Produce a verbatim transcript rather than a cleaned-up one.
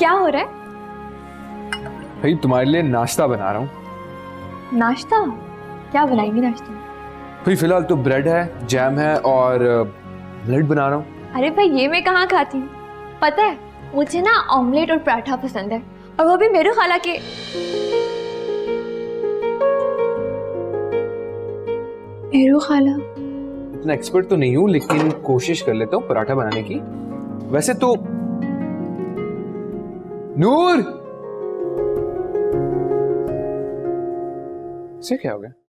क्या हो रहा है? भाई तुम्हारे लिए नाश्ता बना रहा हूँ। नाश्ता? क्या बनाएंगी नाश्ते में? भाई फिलहाल तो ब्रेड है, जैम है और ब्रेड बना रहा हूँ। अरे भाई ये मैं कहाँ खाती हूँ, पता है मुझे ना ऑमलेट और पराठा पसंद है, और वो भी मेरे खाला के। मेरे खाला? इतना एक्सपर्ट तो नहीं हूँ लेकिन कोशिश कर लेता हूँ पराठा बनाने की। वैसे तो नूर, से क्या हो गया?